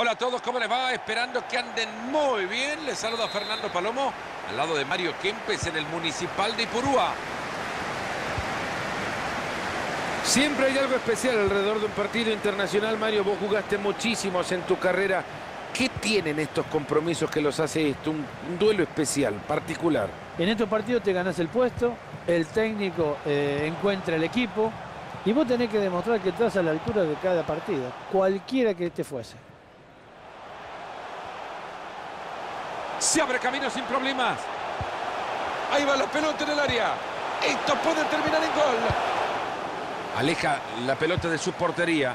Hola a todos, ¿cómo les va? Esperando que anden muy bien. Les saluda Fernando Palomo, al lado de Mario Kempes en el Municipal de Ipurúa. Siempre hay algo especial alrededor de un partido internacional. Mario, vos jugaste muchísimos en tu carrera. ¿Qué tienen estos compromisos que los hace esto? Un duelo especial, particular. En estos partidos te ganás el puesto, el técnico encuentra el equipo y vos tenés que demostrar que estás a la altura de cada partido, cualquiera que este fuese. Se abre camino sin problemas. Ahí va la pelota en el área. Esto puede terminar en gol. Aleja la pelota de su portería.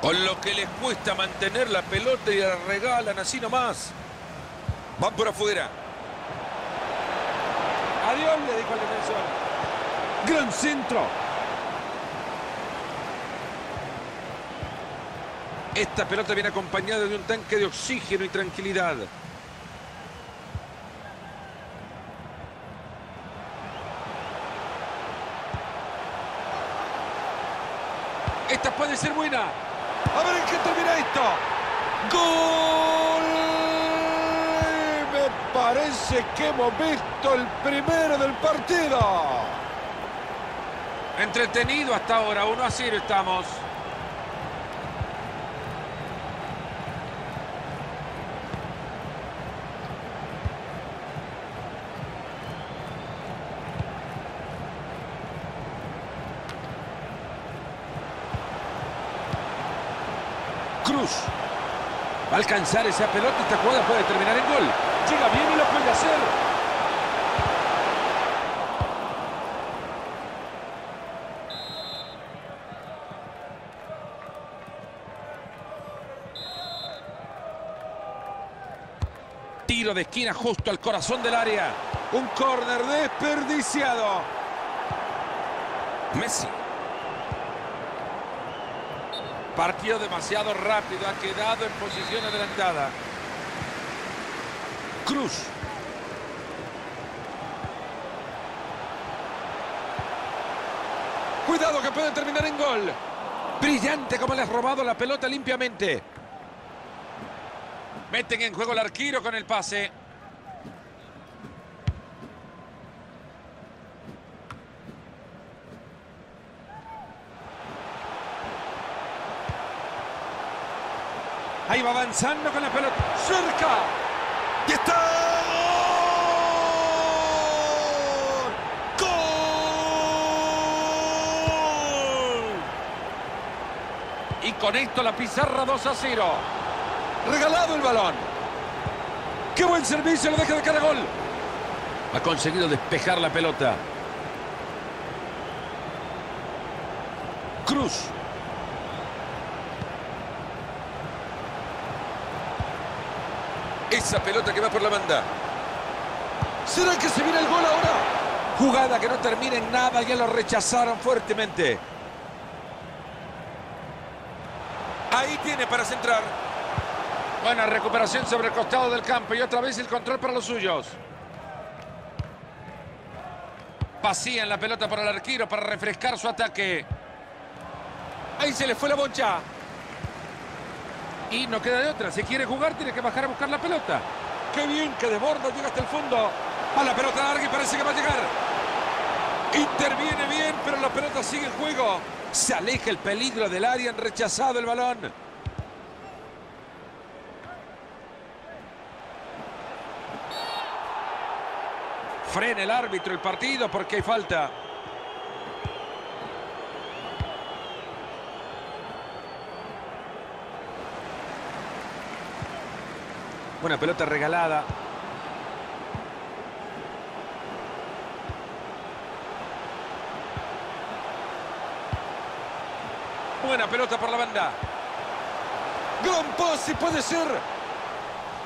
Con lo que les cuesta mantener la pelota y la regalan así nomás. Van por afuera. Adiós, le dijo al defensor. Gran centro. Esta pelota viene acompañada de un tanque de oxígeno y tranquilidad. Esta puede ser buena. A ver en qué termina esto. ¡Gol! Me parece que hemos visto el primero del partido. Entretenido hasta ahora. 1-0 estamos. Cruz va a alcanzar esa pelota. Esta jugada puede terminar en gol. Llega bien y lo puede hacer. Tiro de esquina justo al corazón del área. Un córner desperdiciado. Messi. Partió demasiado rápido, ha quedado en posición adelantada. Cruz. Cuidado que puede terminar en gol. Brillante como le has robado la pelota limpiamente. Meten en juego el arquero con el pase. Ahí va avanzando con la pelota. ¡Cerca! ¡Y está! ¡Gol! ¡Gol! Y con esto la pizarra 2-0. Regalado el balón. ¡Qué buen servicio! Lo deja de cara a gol. Ha conseguido despejar la pelota. Cruz. Esa pelota que va por la banda. ¿Será que se viene el gol ahora? Jugada que no termina en nada. Ya lo rechazaron fuertemente. Ahí tiene para centrar. Buena recuperación sobre el costado del campo. Y otra vez el control para los suyos. Vacían la pelota para el arquero para refrescar su ataque. Ahí se le fue la bocha. Y no queda de otra. Si quiere jugar, tiene que bajar a buscar la pelota. ¡Qué bien que desborda! Llega hasta el fondo. Va la pelota larga y parece que va a llegar. Interviene bien, pero la pelota sigue en juego. Se aleja el peligro del área. Han rechazado el balón. Frena el árbitro el partido porque hay falta. Buena pelota regalada. Buena pelota por la banda. Gran pase, puede ser.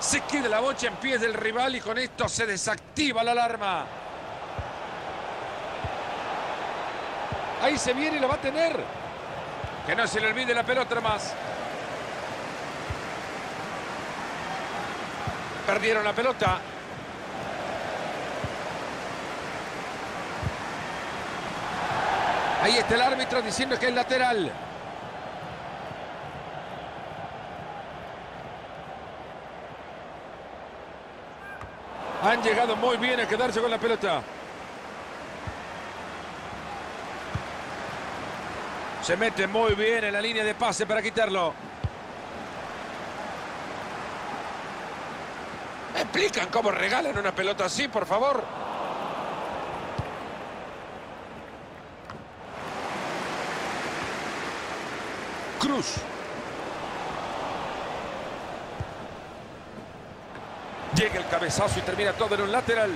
Se queda la bocha en pies del rival y con esto se desactiva la alarma. Ahí se viene y lo va a tener. Que no se le olvide la pelota más. Perdieron la pelota. Ahí está el árbitro diciendo que es lateral. Han llegado muy bien a quedarse con la pelota. Se mete muy bien en la línea de pase para quitarlo. ¿Me explican cómo regalan una pelota así, por favor? Cruz. Llega el cabezazo y termina todo en un lateral.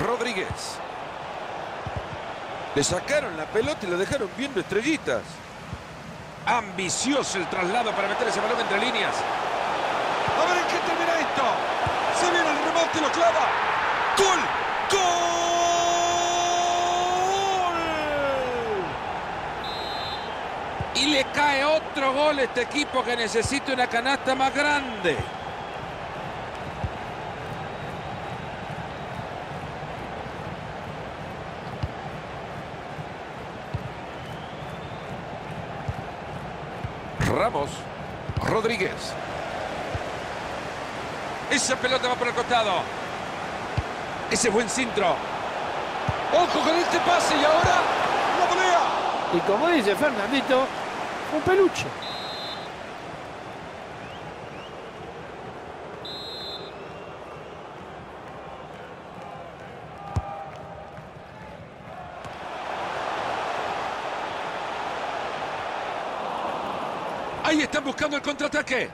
Rodríguez. Le sacaron la pelota y lo dejaron viendo estrellitas. Ambicioso el traslado para meter ese balón entre líneas. A ver en qué termina esto. Se viene el remate y lo clava. ¡Gol! ¡Gol! Y le cae otro gol a este equipo que necesita una canasta más grande. Ramos, Rodríguez. Esa pelota va por el costado. Ese buen centro. ¡Ojo con este pase! Y ahora, ¡la volea! Y como dice Fernandito, un peluche. Ahí están buscando el contraataque.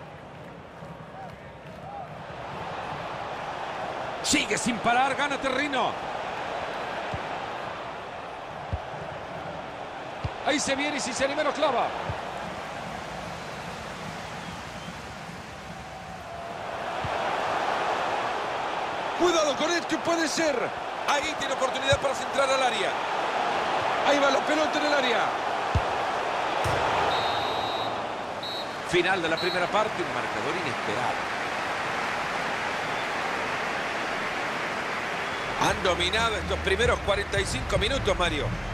Sigue sin parar, gana terreno. Ahí se viene y si se anima lo clava. Cuidado con esto, puede ser. Ahí tiene oportunidad para centrar al área. Ahí va la pelota en el área. Final de la primera parte, un marcador inesperado. Han dominado estos primeros 45 minutos, Mario.